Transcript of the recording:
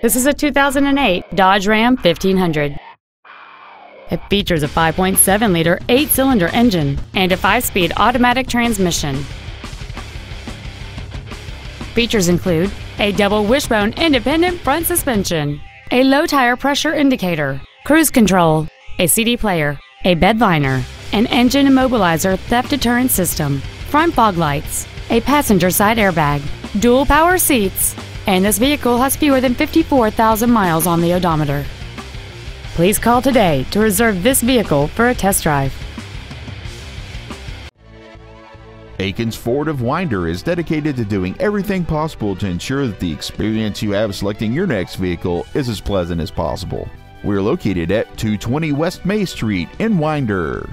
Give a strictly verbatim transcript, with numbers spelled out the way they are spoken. This is a two thousand eight Dodge Ram fifteen hundred. It features a five point seven liter eight cylinder engine and a five speed automatic transmission. Features include a double wishbone independent front suspension, a low tire pressure indicator, cruise control, a C D player, a bed liner, an engine immobilizer theft deterrent system, front fog lights, a passenger side airbag, dual power seats, and this vehicle has fewer than fifty-four thousand miles on the odometer. Please call today to reserve this vehicle for a test drive. Akins Ford of Winder is dedicated to doing everything possible to ensure that the experience you have selecting your next vehicle is as pleasant as possible. We're located at two twenty West May Street in Winder.